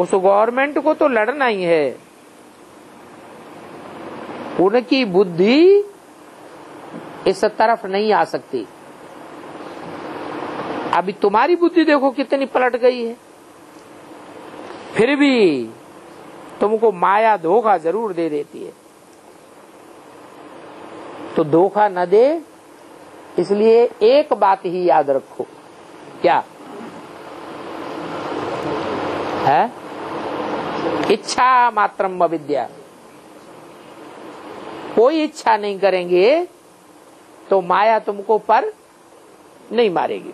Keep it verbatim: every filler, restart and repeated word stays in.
उस गवर्नमेंट को तो लड़ना ही है। उनकी बुद्धि इस तरफ नहीं आ सकती। अभी तुम्हारी बुद्धि देखो कितनी पलट गई है, फिर भी तुमको माया धोखा जरूर दे देती है। तो धोखा न दे, इसलिए एक बात ही याद रखो। क्या है? इच्छा मात्रम विद्या। कोई इच्छा नहीं करेंगे तो माया तुमको पर नहीं मारेगी।